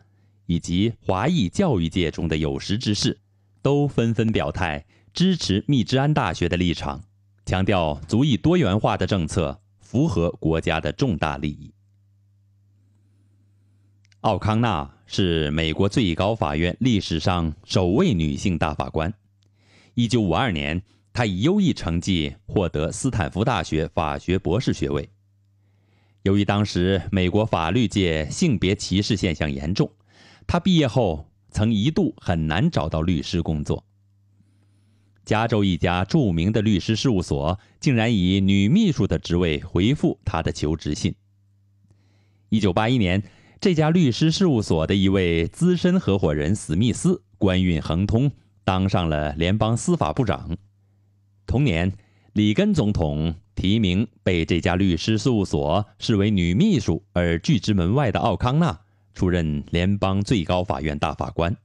以及华裔教育界中的有识之士，都纷纷表态支持密执安大学的立场，强调族裔多元化的政策符合国家的重大利益。奥康纳是美国最高法院历史上首位女性大法官。一九五二年，他以优异成绩获得斯坦福大学法学博士学位。由于当时美国法律界性别歧视现象严重，他毕业后曾一度很难找到律师工作。加州一家著名的律师事务所竟然以女秘书的职位回复他的求职信。一九八一年，这家律师事务所的一位资深合伙人史密斯官运亨通，当上了联邦司法部长。同年，里根总统提名被这家律师事务所视为女秘书而拒之门外的奥康纳出任联邦最高法院大法官。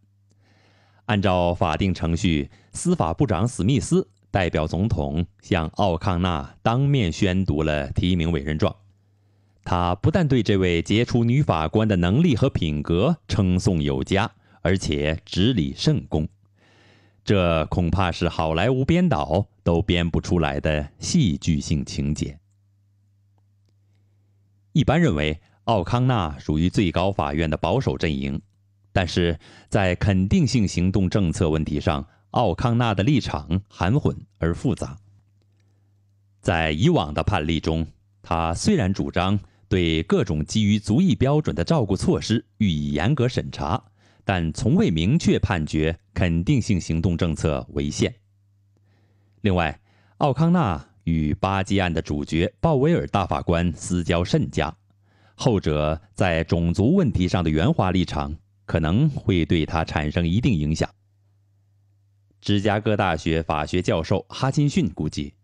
按照法定程序，司法部长史密斯代表总统向奥康纳当面宣读了提名委任状。他不但对这位杰出女法官的能力和品格称颂有加，而且执礼甚恭。这恐怕是好莱坞编导都编不出来的戏剧性情节。一般认为，奥康纳属于最高法院的保守阵营，但是在肯定性行动政策问题上，奥康纳的立场含混而复杂。在以往的判例中，他虽然主张对各种基于族裔标准的照顾措施予以严格审查，但从未明确判决肯定性行动政策违宪。另外，奥康纳与巴基案的主角鲍威尔大法官私交甚佳，后者在种族问题上的圆滑立场可能会对他产生一定影响。芝加哥大学法学教授哈钦逊估计，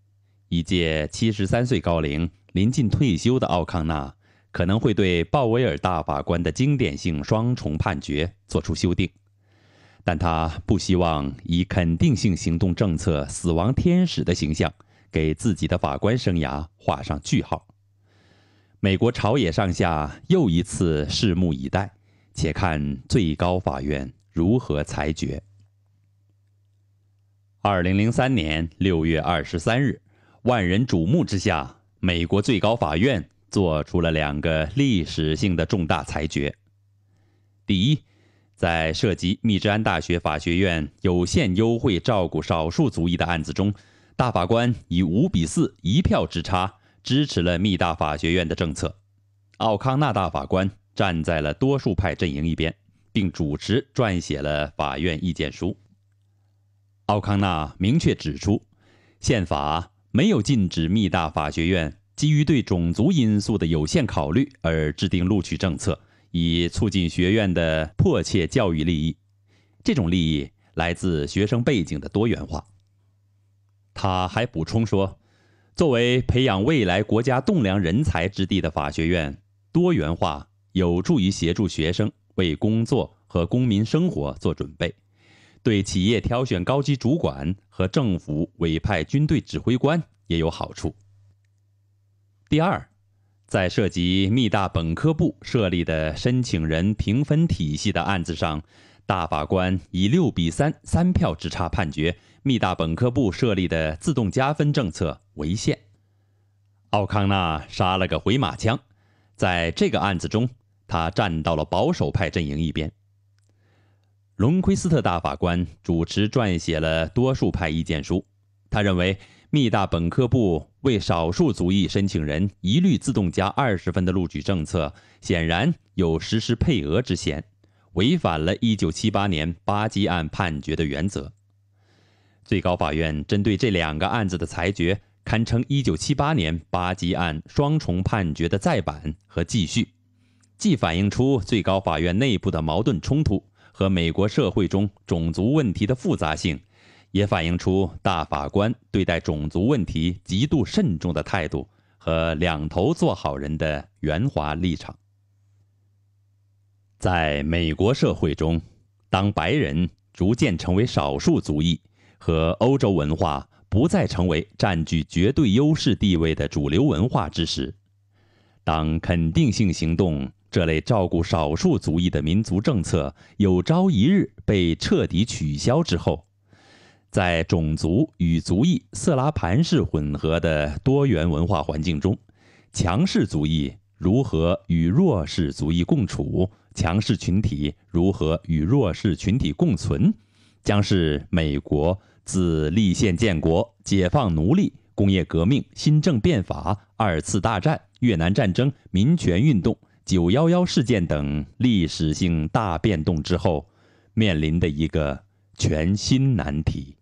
已届七十三岁高龄、临近退休的奥康纳可能会对鲍威尔大法官的经典性双重判决做出修订，但他不希望以肯定性行动政策死亡天使的形象给自己的法官生涯画上句号。美国朝野上下又一次拭目以待，且看最高法院如何裁决。二零零三年六月二十三日，万人瞩目之下，美国最高法院做出了两个历史性的重大裁决。第一，在涉及密治安大学法学院有限优惠照顾少数族裔的案子中，大法官以五比四一票之差支持了密大法学院的政策。奥康纳大法官站在了多数派阵营一边，并主持撰写了法院意见书。奥康纳明确指出，宪法没有禁止密大法学院基于对种族因素的有限考虑而制定录取政策，以促进学院的迫切教育利益。这种利益来自学生背景的多元化。他还补充说，作为培养未来国家栋梁人才之地的法学院，多元化有助于协助学生为工作和公民生活做准备，对企业挑选高级主管和政府委派军队指挥官也有好处。第二，在涉及密大本科部设立的申请人评分体系的案子上，大法官以六比三三票之差判决密大本科部设立的自动加分政策违宪。奥康纳杀了个回马枪，在这个案子中，他站到了保守派阵营一边。隆奎斯特大法官主持撰写了多数派意见书，他认为密大本科部为少数族裔申请人一律自动加二十分的录取政策显然有实施配额之嫌，违反了一九七八年巴基案判决的原则。最高法院针对这两个案子的裁决，堪称一九七八年巴基案双重判决的再版和继续，既反映出最高法院内部的矛盾冲突和美国社会中种族问题的复杂性，也反映出大法官对待种族问题极度慎重的态度和两头做好人的圆滑立场。在美国社会中，当白人逐渐成为少数族裔和欧洲文化不再成为占据绝对优势地位的主流文化之时，当肯定性行动这类照顾少数族裔的民族政策有朝一日被彻底取消之后，在种族与族裔色拉盘式混合的多元文化环境中，强势族裔如何与弱势族裔共处，强势群体如何与弱势群体共存，将是美国自立宪建国、解放奴隶、工业革命、新政变法、二次大战、越南战争、民权运动、九一一事件等历史性大变动之后面临的一个全新难题。